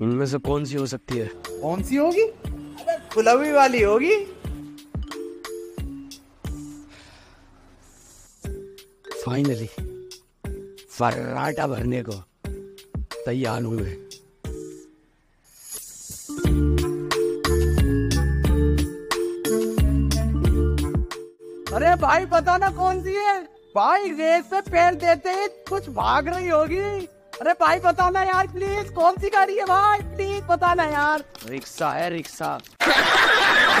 इनमें से कौन सी हो सकती है? कौन सी होगी? खुलवी वाली होगी। फाइनली फर्राटा भरने को तैयार हूं मैं। अरे भाई पता ना कौन सी है भाई, रेस पे पैर देते ही कुछ भाग रही होगी। अरे भाई बताना यार प्लीज, कौन सी गाड़ी है भाई, प्लीज बताना यार। रिक्शा है, रिक्शा।